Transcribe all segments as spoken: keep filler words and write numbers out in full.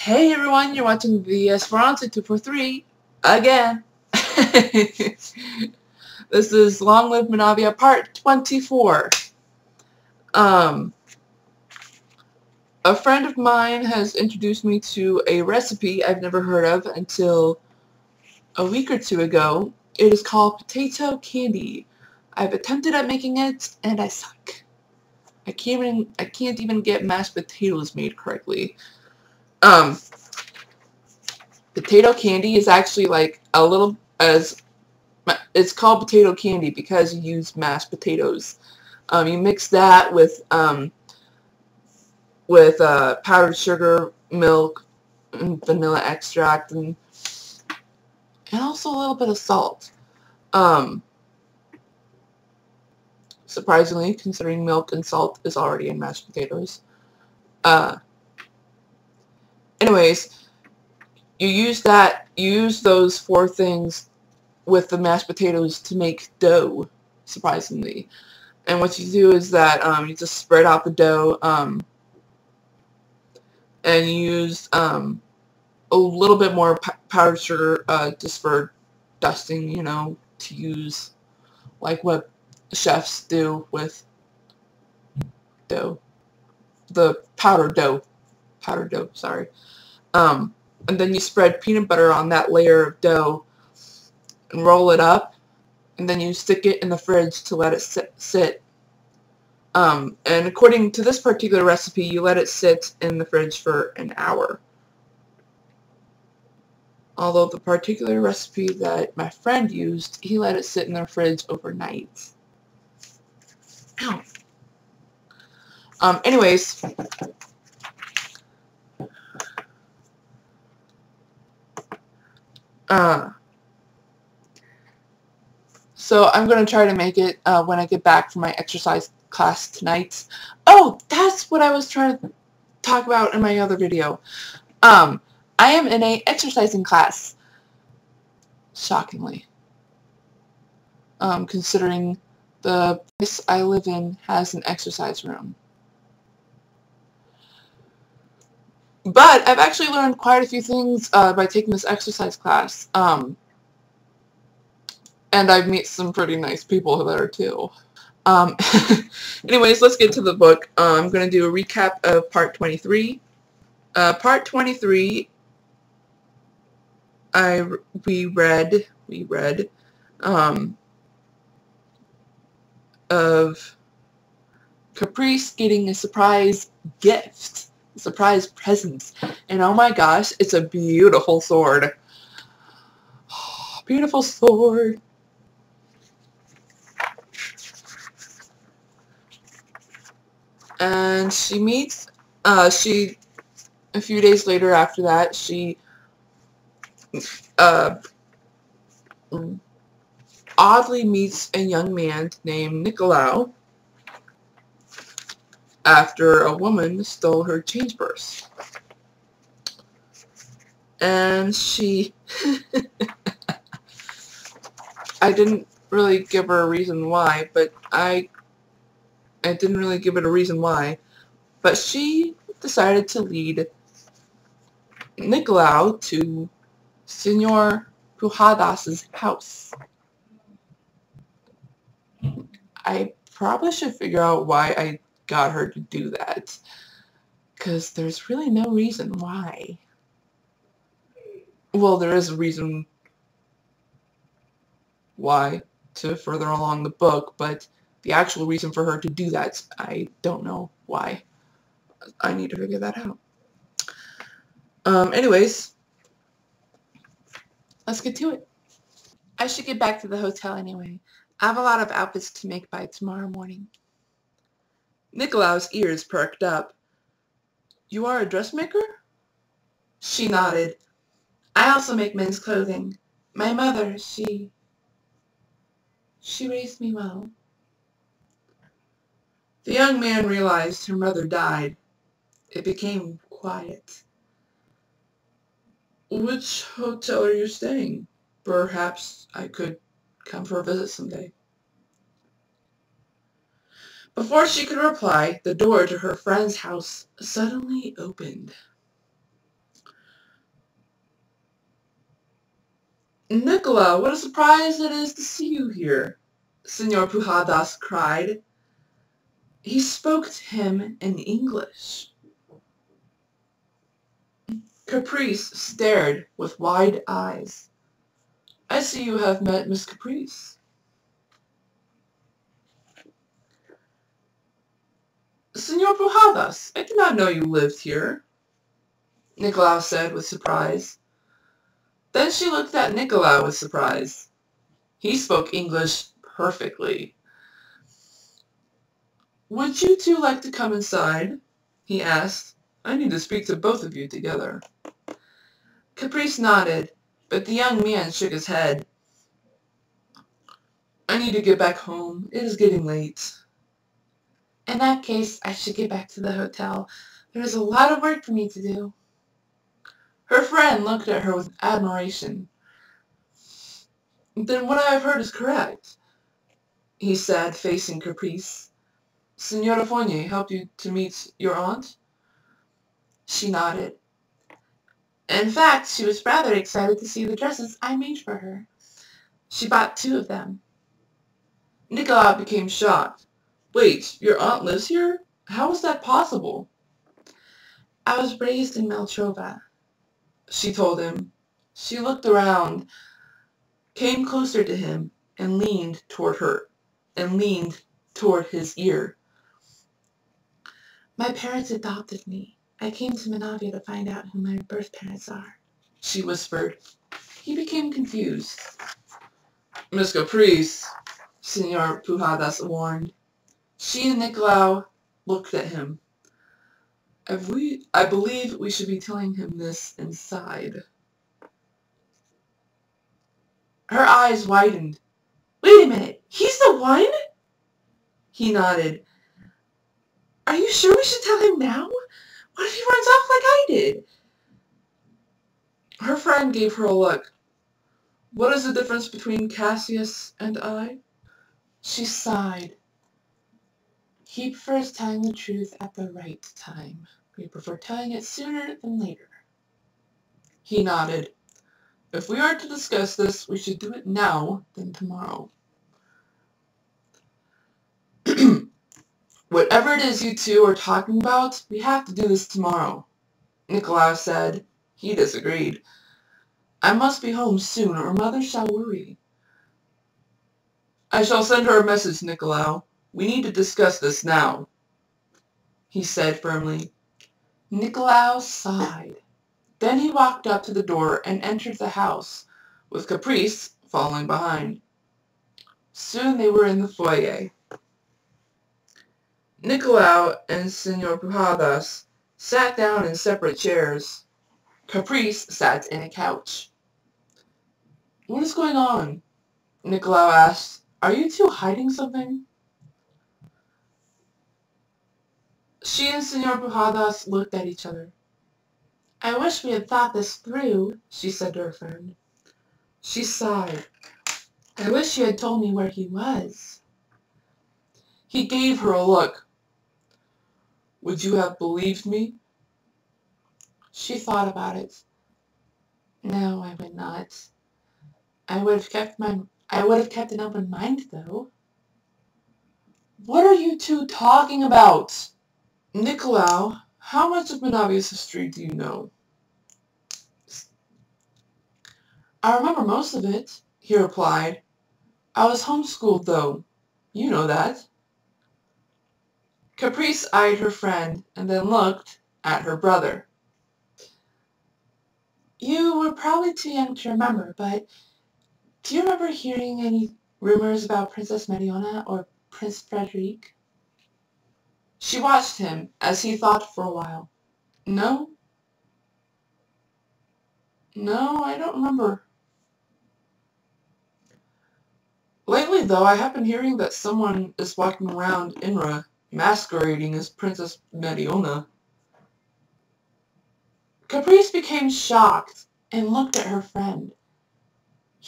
Hey everyone, you're watching the Esperanza two forty-three again. This is Long Live Menavia part twenty-four. Um, a friend of mine has introduced me to a recipe I've never heard of until a week or two ago. It is called potato candy. I've attempted at making it and I suck. I can't even, I can't even get mashed potatoes made correctly. Um, potato candy is actually like a little as it's called potato candy because you use mashed potatoes. Um, you mix that with um, with uh, powdered sugar, milk, and vanilla extract, and and also a little bit of salt. Um, surprisingly, considering milk and salt is already in mashed potatoes. Uh, anyways, you use that. You use those four things with the mashed potatoes to make dough. Surprisingly. And what you do is that um, you just spread out the dough um, and use um, a little bit more powdered sugar uh, just for dusting, you know, to use like what chefs do with dough, the powdered dough, powdered dough, sorry. Um, and then you spread peanut butter on that layer of dough and roll it up. And then you stick it in the fridge to let it sit. sit. Um, and according to this particular recipe, you let it sit in the fridge for an hour. Although the particular recipe that my friend used, he let it sit in the fridge overnight. Ow. Um, anyways, uh, so I'm going to try to make it uh, when I get back from my exercise class tonight. Oh, that's what I was trying to talk about in my other video. Um, I am in a exercising class. Shockingly. Um, considering the place I live in has an exercise room. But I've actually learned quite a few things uh, by taking this exercise class. Um... And I've met some pretty nice people there, too. Um, anyways, let's get to the book. Uh, I'm going to do a recap of part twenty-three. Uh, part twenty-three, I, we read, we read, um, of Caprice getting a surprise gift, a surprise present. And oh my gosh, it's a beautiful sword. Beautiful sword. And she meets, uh, she, a few days later after that, she, uh, oddly meets a young man named Nicolau after a woman stole her change purse. And she, I didn't really give her a reason why, but I I didn't really give it a reason why, but she decided to lead Nicolau to Senor Pujadas' house. I probably should figure out why I got her to do that, because there's really no reason why. Well, there is a reason why to further along the book, but the actual reason for her to do that, I don't know why. I need to figure that out. Um, anyways, let's get to it. I should get back to the hotel anyway. I have a lot of outfits to make by tomorrow morning. Nicolau's ears perked up. You are a dressmaker? She nodded. I also make men's clothing. My mother, she... she raised me well. The young man realized her mother died. It became quiet. Which hotel are you staying? Perhaps I could come for a visit someday. Before she could reply, the door to her friend's house suddenly opened. Nicolau, what a surprise it is to see you here, Senor Pujadas cried. He spoke to him in English. Caprice stared with wide eyes. I see you have met Miss Caprice. Senor Pujadas, I did not know you lived here, Nicolau said with surprise. Then she looked at Nicolau with surprise. He spoke English perfectly. Would you two like to come inside? He asked. I need to speak to both of you together. Caprice nodded, but the young man shook his head. I need to get back home. It is getting late. In that case, I should get back to the hotel. There is a lot of work for me to do. Her friend looked at her with admiration. Then what I have heard is correct, he said, facing Caprice. Signora Fournier helped you to meet your aunt? She nodded. In fact, she was rather excited to see the dresses I made for her. She bought two of them. Nicolau became shocked. Wait, your aunt lives here? How is that possible? I was raised in Melchova, she told him. She looked around, came closer to him, and leaned toward her, and leaned toward his ear. My parents adopted me. I came to Menavia to find out who my birth parents are, she whispered. He became confused. Miss Caprice, Senor Pujadas warned. She and Nicolau looked at him. If we, I believe we should be telling him this inside. Her eyes widened. Wait a minute, he's the one? He nodded. Are you sure we should tell him now? What if he runs off like I did? Her friend gave her a look. What is the difference between Cassius and I? She sighed. He prefers telling the truth at the right time. We prefer telling it sooner than later. He nodded. If we are to discuss this, we should do it now than tomorrow. Whatever it is you two are talking about, we have to do this tomorrow, Nicolau said. He disagreed. I must be home soon or Mother shall worry. I shall send her a message, Nicolau. We need to discuss this now, he said firmly. Nicolau sighed. Then he walked up to the door and entered the house, with Caprice following behind. Soon they were in the foyer. Nicolau and Senor Pujadas sat down in separate chairs. Caprice sat in a couch. What is going on? Nicolau asked. Are you two hiding something? She and Senor Pujadas looked at each other. I wish we had thought this through, she said to her friend. She sighed. I wish you had told me where he was. He gave her a look. Would you have believed me? She thought about it. No, I would not. I would have kept my I would have kept an open mind, though. What are you two talking about? Nicolau, how much of Menavia's history do you know? I remember most of it, he replied. I was homeschooled, though. You know that. Caprice eyed her friend and then looked at her brother. You were probably too young to remember, but do you remember hearing any rumors about Princess Mariona or Prince Frederick? She watched him as he thought for a while. No? No, I don't remember. Lately, though, I have been hearing that someone is walking around Inra, masquerading as Princess Mariona. Caprice became shocked and looked at her friend.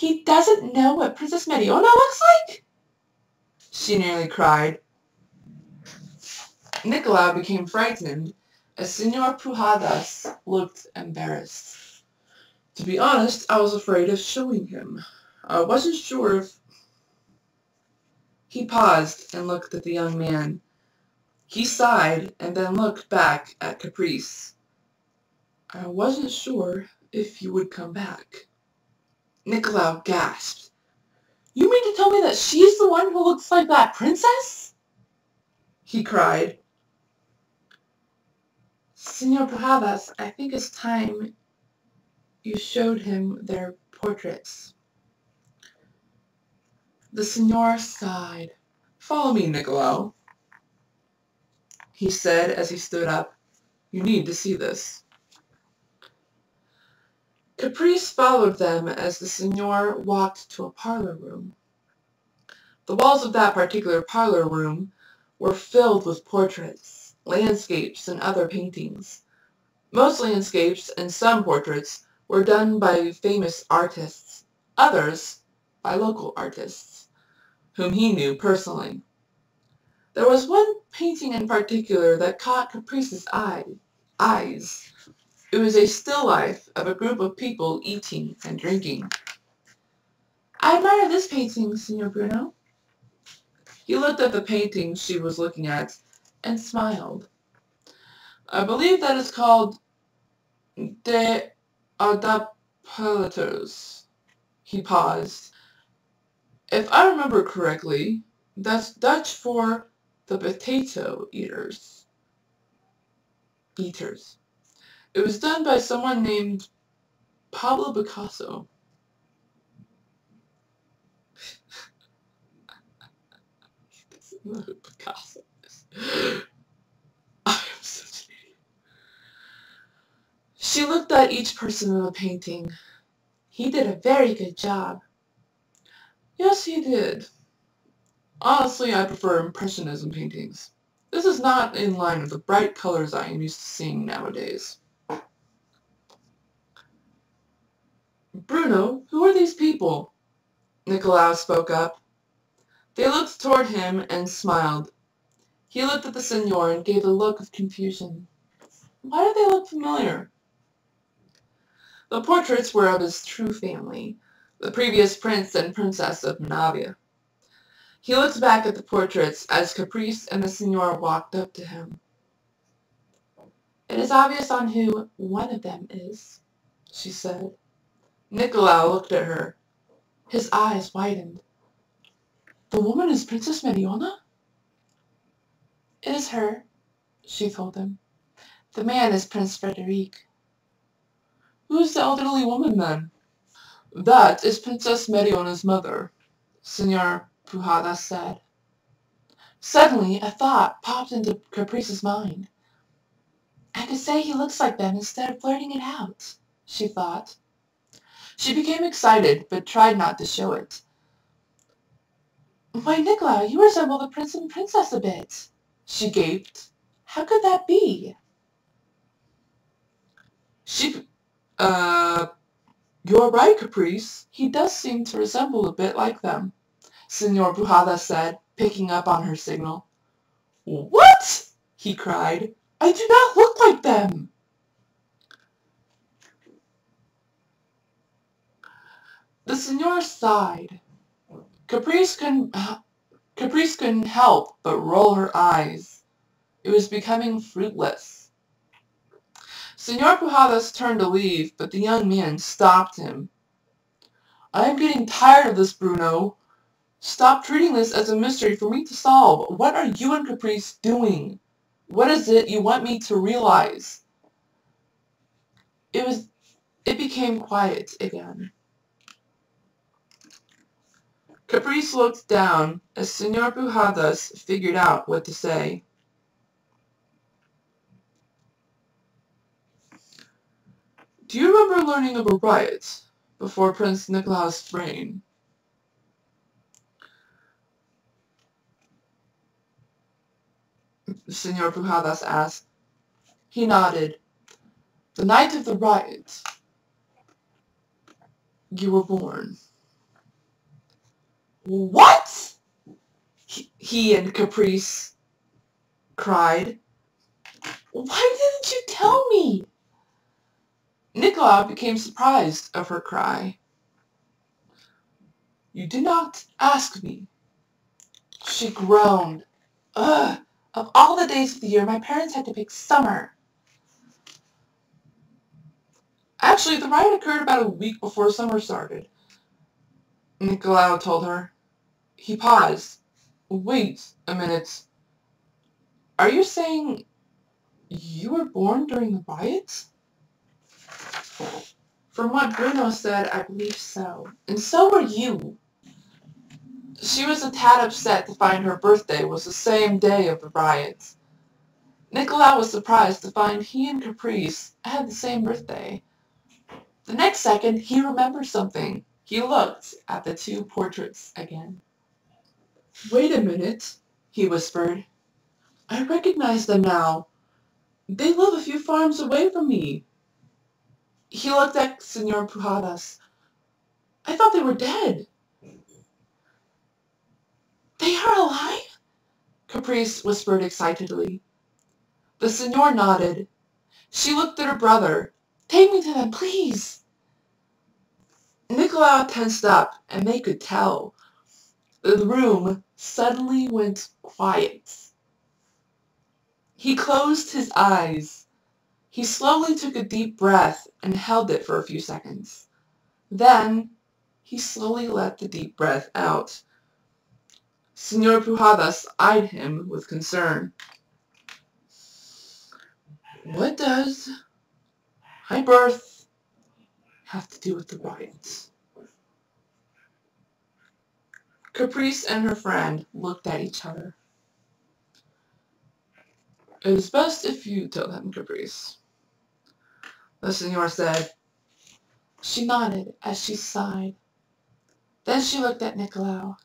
He doesn't know what Princess Mariona looks like?" she nearly cried. Nicolau became frightened as Senor Pujadas looked embarrassed. "To be honest, I was afraid of showing him. I wasn't sure if..." He paused and looked at the young man. He sighed and then looked back at Caprice. "I wasn't sure if you would come back." Nicolau gasped. "You mean to tell me that she's the one who looks like that princess?" he cried. "Senor Pujadas, I think it's time you showed him their portraits." The Senor sighed. "Follow me, Nicolau," he said as he stood up. "You need to see this." Caprice followed them as the Senor walked to a parlor room. The walls of that particular parlor room were filled with portraits, landscapes, and other paintings. Most landscapes and some portraits were done by famous artists, others by local artists whom he knew personally. There was one painting in particular that caught Caprice's eye, eyes. It was a still life of a group of people eating and drinking. "I admire this painting, Signor Bruno." He looked at the painting she was looking at and smiled. "I believe that is called De Aardappeleters." He paused. "If I remember correctly, that's Dutch for the potato eaters. Eaters. It was done by someone named Pablo Picasso." He doesn't know who Picasso is. I am such an idiot. She looked at each person in the painting. "He did a very good job." "Yes, he did. Honestly, I prefer Impressionism paintings. This is not in line with the bright colors I am used to seeing nowadays." "Bruno, who are these people?" Nicolau spoke up. They looked toward him and smiled. He looked at the Senor and gave a look of confusion. Why do they look familiar? The portraits were of his true family, the previous prince and princess of Menavia. He looked back at the portraits as Caprice and the Senor walked up to him. "It is obvious on who one of them is," she said. Nicolau looked at her. His eyes widened. "The woman is Princess Mariona?" "It is her," she told him. "The man is Prince Frederick." "Who is the elderly woman, then?" "That is Princess Mariona's mother," Senor Pujadas said. Suddenly, a thought popped into Caprice's mind. "I could say he looks like them instead of blurting it out," she thought. She became excited, but tried not to show it. "Why, Nicolau, you resemble the prince and princess a bit," she gaped. "How could that be?" She, uh... "You're right, Caprice. He does seem to resemble a bit like them," Senor Pujadas said, picking up on her signal. "What?" he cried. "I do not look like them." The Senor sighed. Caprice couldn't, Caprice couldn't help but roll her eyes. It was becoming fruitless. Senor Pujadas turned to leave, but the young man stopped him. "I am getting tired of this, Bruno. Stop treating this as a mystery for me to solve. What are you and Caprice doing? What is it you want me to realize?" It was, it became quiet again. Caprice looked down as Senor Pujadas figured out what to say. "Do you remember learning of a riot before Prince Nicolaus' reign?" Senor Pujadas asked. He nodded. "The night of the riot, you were born." What? He, he and Caprice cried. Why didn't you tell me? Nicolau became surprised of her cry. You did not ask me. She groaned. Ugh! Of all the days of the year, my parents had to pick summer. Actually, the riot occurred about a week before summer started, Nicolau told her. He paused. Wait a minute. Are you saying you were born during the riots? From what Bruno said, I believe so. And so were you. She was a tad upset to find her birthday was the same day of the riots. Nicolau was surprised to find he and Caprice had the same birthday. The next second, he remembered something. He looked at the two portraits again. Wait a minute, he whispered. I recognize them now. They live a few farms away from me. He looked at Senor Pujadas. I thought they were dead. They are alive? Caprice whispered excitedly. The Signor nodded. She looked at her brother. Take me to them, please. Nicolau tensed up, and they could tell. The room suddenly went quiet. He closed his eyes. He slowly took a deep breath and held it for a few seconds. Then he slowly let the deep breath out. Signor Pujadas eyed him with concern. What does high birth have to do with the riots? Caprice and her friend looked at each other. It is best if you tell them, Caprice, the Signor said. She nodded as she sighed. Then she looked at Nicolau.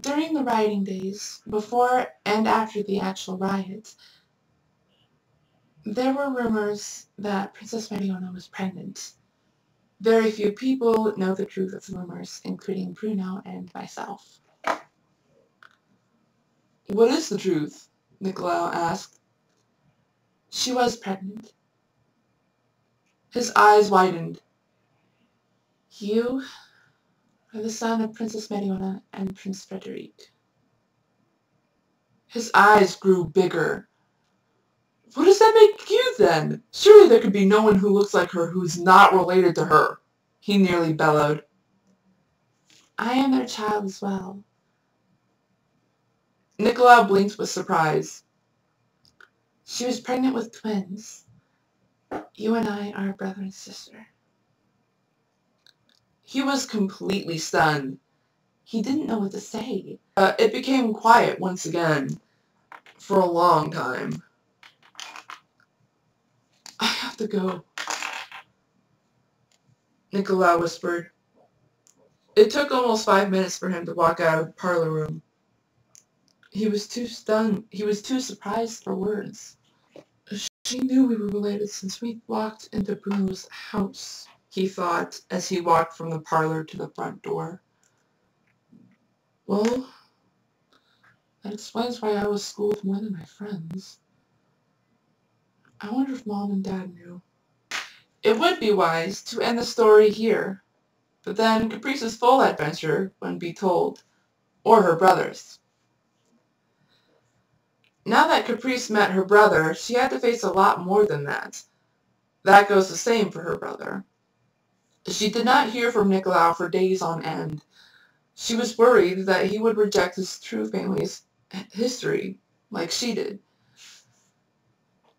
During the rioting days, before and after the actual riot, there were rumors that Princess Mariona was pregnant. Very few people know the truth of the rumors, including Bruno and myself. What is the truth? Nicolau asked. She was pregnant. His eyes widened. You are the son of Princess Mariona and Prince Frederick. His eyes grew bigger. What does that make you, then? Surely there could be no one who looks like her who is not related to her, he nearly bellowed. I am their child as well. Nicolau blinked with surprise. She was pregnant with twins. You and I are brother and sister. He was completely stunned. He didn't know what to say. Uh, it became quiet once again for a long time. I have to go, Nicolau whispered. It took almost five minutes for him to walk out of the parlor room. He was too stunned. He was too surprised for words. She knew we were related since we walked into Bruno's house, he thought as he walked from the parlor to the front door. Well, that explains why I was schooled more than my friends. I wonder if Mom and Dad knew. It would be wise to end the story here, but then Caprice's full adventure wouldn't be told, or her brother's. Now that Caprice met her brother, she had to face a lot more than that. That goes the same for her brother. She did not hear from Nicolau for days on end. She was worried that he would reject his true family's history, like she did.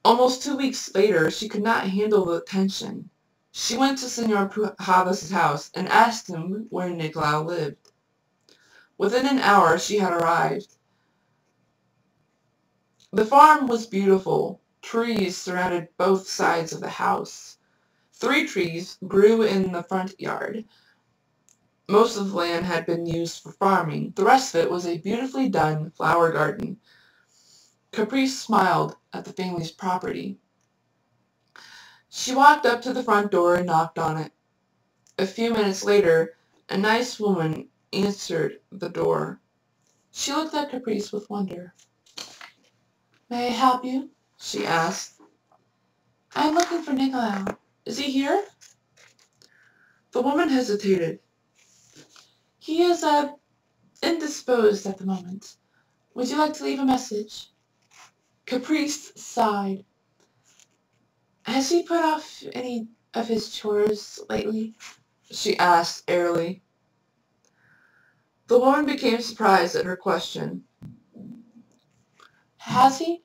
Almost two weeks later, she could not handle the tension. She went to Senor Pujadas' house and asked him where Nicolau lived. Within an hour, she had arrived. The farm was beautiful. Trees surrounded both sides of the house. Three trees grew in the front yard. Most of the land had been used for farming. The rest of it was a beautifully done flower garden. Caprice smiled at the family's property. She walked up to the front door and knocked on it. A few minutes later, A nice woman answered the door. She looked at Caprice with wonder. "May I help you?" she asked. "I am looking for Nicolau. Is he here?" The woman hesitated. "He is uh, indisposed at the moment. Would you like to leave a message?" Caprice sighed. "Has he put off any of his chores lately?" she asked airily. The woman became surprised at her question. "Has he?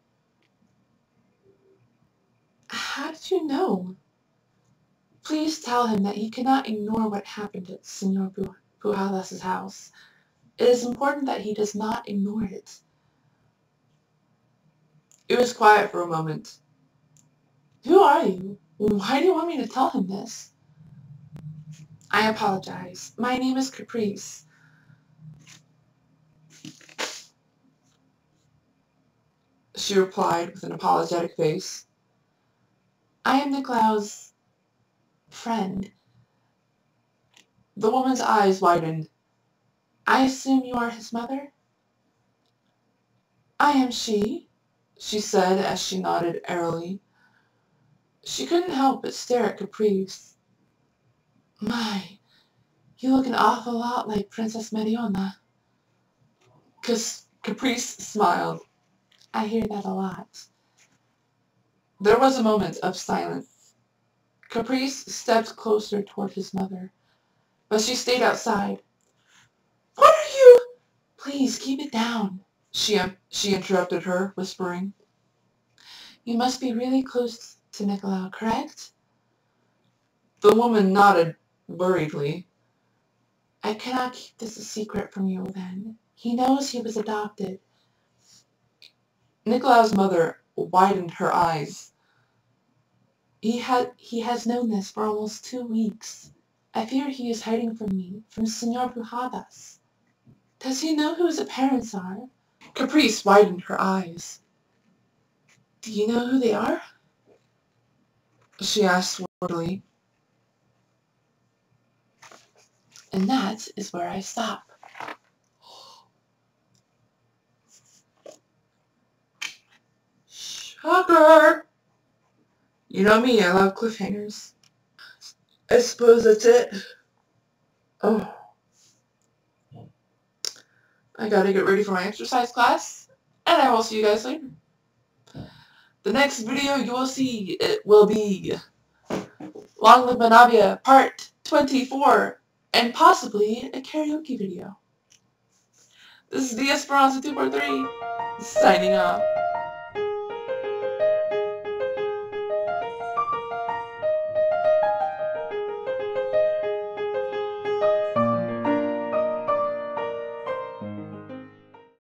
How did you know? Please tell him that he cannot ignore what happened at Senor Pujadas' house. It is important that he does not ignore it." It was quiet for a moment. "Who are you? Why do you want me to tell him this?" "I apologize. My name is Caprice." She replied with an apologetic face. "I am Nicolau's friend." The woman's eyes widened. "I assume you are his mother?" "I am she," she said as she nodded airily. She couldn't help but stare at Caprice. "My, you look an awful lot like Princess Mariona." Caprice smiled. "I hear that a lot." There was a moment of silence. Caprice stepped closer toward his mother, but she stayed outside. "What are you—" "Please keep it down," she, she interrupted her, whispering. "You must be really close to Nicolau, correct?" The woman nodded worriedly. "I cannot keep this a secret from you, then. He knows he was adopted." Nicolau's mother widened her eyes. He, ha he has known this for almost two weeks. I fear he is hiding from me, from Senor Pujadas. Does he know who his parents are?" Caprice widened her eyes. "Do you know who they are?" she asked wordily. "And that is where I stop." Shocker! You know me, I love cliffhangers. I suppose that's it. Oh. I gotta get ready for my exercise class, and I will see you guys later. The next video you will see, it will be Long Live Menavia Part twenty-four, and possibly a karaoke video. This is the Esperanza two forty-three, signing off.